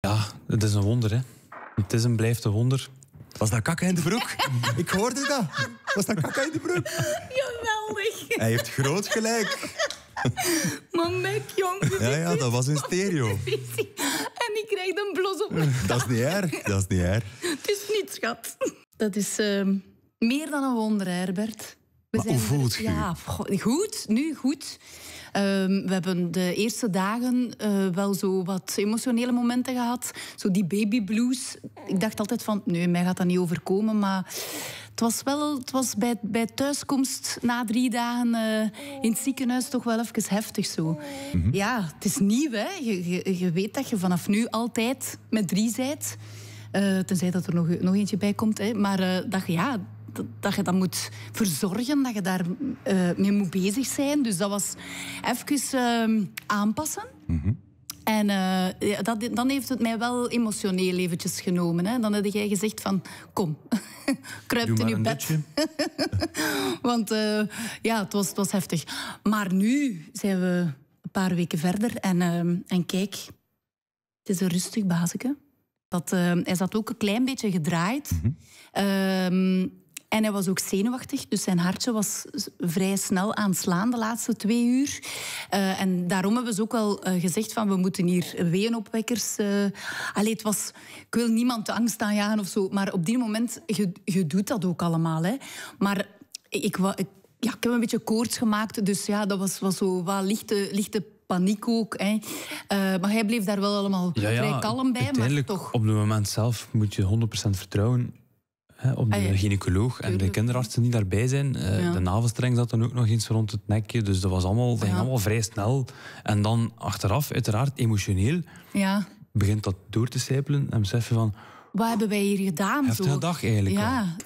Ja, het is een wonder, hè. Het is en blijft een wonder. Was dat kakken in de broek? Ik hoorde dat. Was dat kakken in de broek? Geweldig. Hij heeft groot gelijk. Maar Mack, jong. Ja, dat was in stereo. En ik krijg een blos op mijn kaak. Dat is niet erg. Dat is niet erg. Het is niet, schat. Dat is meer dan een wonder, Herbert. Maar hoe voelt je? Ja, goed. Nu goed. We hebben de eerste dagen wel zo wat emotionele momenten gehad. Zo die baby blues. Ik dacht altijd van, nee, mij gaat dat niet overkomen. Maar het was wel, bij thuiskomst na 3 dagen in het ziekenhuis toch wel even heftig zo. Mm-hmm. Ja, het is nieuw, hè. Je weet dat je vanaf nu altijd met 3 bent. Tenzij dat er nog eentje bij komt, hè. Maar dat je dat moet verzorgen, dat je daar mee moet bezig zijn. Dus dat was even aanpassen. Mm-hmm. En dan heeft het mij wel emotioneel eventjes genomen. Hè. Dan heb jij gezegd van, kom, kruipt in je bed. Want ja, het was heftig. Maar nu zijn we een paar weken verder. En kijk, het is een rustig baasje. Hij zat ook een klein beetje gedraaid. Mm-hmm. En hij was ook zenuwachtig, dus zijn hartje was vrij snel aan het slaan de laatste 2 uur. En daarom hebben ze ook wel gezegd van, we moeten hier weenopwekkers... ik wil niemand de angst aanjagen of zo, maar op die moment, je doet dat ook allemaal. Hè. Maar ik heb een beetje koorts gemaakt, dus ja, dat was zo wat lichte paniek ook. Hè. Maar hij bleef daar wel allemaal vrij kalm bij. Uiteindelijk, maar toch... op het moment zelf moet je 100% vertrouwen... He, op de gynaecoloog en de kinderartsen die daarbij zijn. De navelstreng zat dan ook nog eens rond het nekje. Dus dat was allemaal vrij snel. En dan achteraf, uiteraard, emotioneel... Ja. Begint dat door te sijpelen en besef je van... Wat hebben wij hier gedaan? Heftige dag eigenlijk. Ja.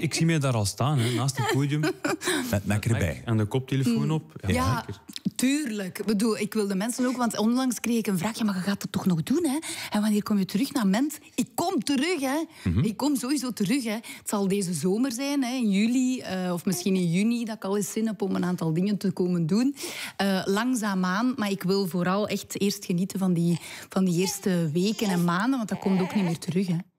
Ik zie mij daar al staan, hè, naast het podium. Met Mack erbij. En de koptelefoon op. Ja, tuurlijk. Ik wil de mensen ook, want onlangs kreeg ik een vraag. Ja, maar je gaat dat toch nog doen, hè? En wanneer kom je terug naar Ment? Ik kom terug, hè. Mm-hmm. Ik kom sowieso terug, hè. Het zal deze zomer zijn, hè, in juli. Of misschien in juni, dat ik al eens zin heb om een aantal dingen te komen doen. Langzaamaan, maar ik wil vooral echt eerst genieten van die eerste weken en maanden. Want dat komt ook niet meer terug, hè.